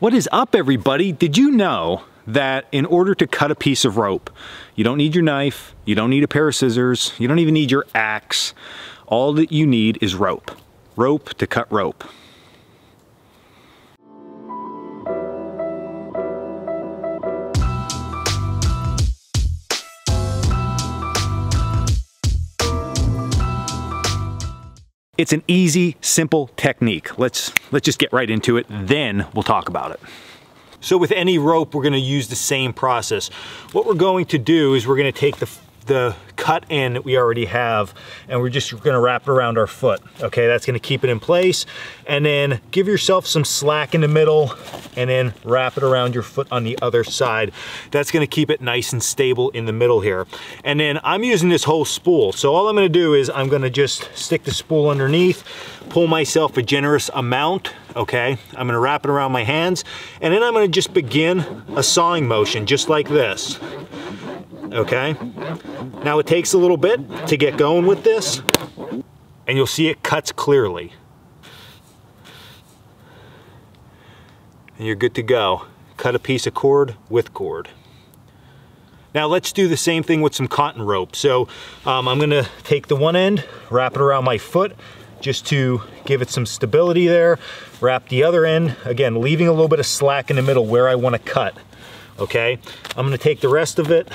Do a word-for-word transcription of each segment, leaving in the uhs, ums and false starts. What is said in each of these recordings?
What is up, everybody? Did you know that in order to cut a piece of rope, you don't need your knife, you don't need a pair of scissors, you don't even need your axe. All that you need is rope. Rope to cut rope. It's an easy, simple technique. Let's, let's just get right into it, then we'll talk about it. So with any rope, we're gonna use the same process. What we're going to do is we're gonna take the, the cut end that we already have, and we're just gonna wrap it around our foot. Okay, that's gonna keep it in place. And then give yourself some slack in the middle, and then wrap it around your foot on the other side. That's gonna keep it nice and stable in the middle here. And then I'm using this whole spool. So all I'm gonna do is I'm gonna just stick the spool underneath, pull myself a generous amount. Okay, I'm gonna wrap it around my hands, and then I'm gonna just begin a sawing motion, just like this. Okay, now it takes a little bit to get going with this, and you'll see it cuts clearly. And you're good to go. Cut a piece of cord with cord. Now let's do the same thing with some cotton rope. So um, I'm gonna take the one end, wrap it around my foot, just to give it some stability there. Wrap the other end, again, leaving a little bit of slack in the middle where I wanna cut, okay? I'm gonna take the rest of it,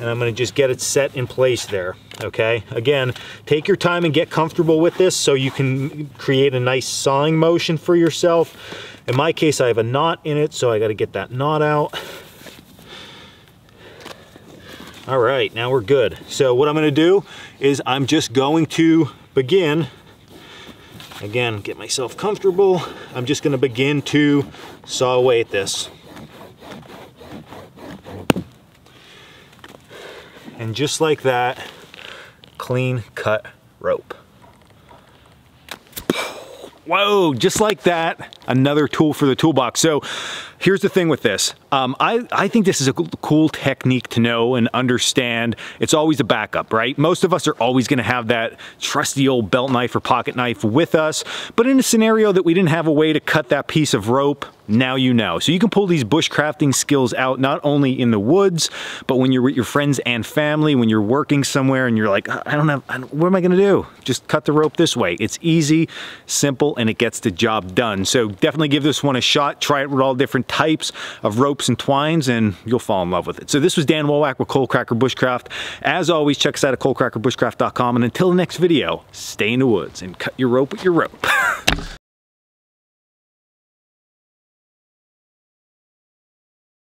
and I'm gonna just get it set in place there, okay? Again, take your time and get comfortable with this so you can create a nice sawing motion for yourself. In my case, I have a knot in it, so I gotta get that knot out. All right, now we're good. So what I'm gonna do is I'm just going to begin, again, get myself comfortable. I'm just gonna begin to saw away at this. And just like that, clean cut rope. Whoa, just like that, another tool for the toolbox. So here's the thing with this. Um, I, I think this is a cool technique to know and understand. It's always a backup, right? Most of us are always gonna have that trusty old belt knife or pocket knife with us, but in a scenario that we didn't have a way to cut that piece of rope, now you know. So you can pull these bushcrafting skills out, not only in the woods, but when you're with your friends and family, when you're working somewhere and you're like, I don't have, I don't, what am I gonna do? Just cut the rope this way. It's easy, simple, and it gets the job done. So definitely give this one a shot. Try it with all different types of ropes and twines, and you'll fall in love with it. So this was Dan Wowak with Coalcracker Bushcraft. As always, check us out at Coalcracker Bushcraft dot com, and until the next video, stay in the woods and cut your rope with your rope.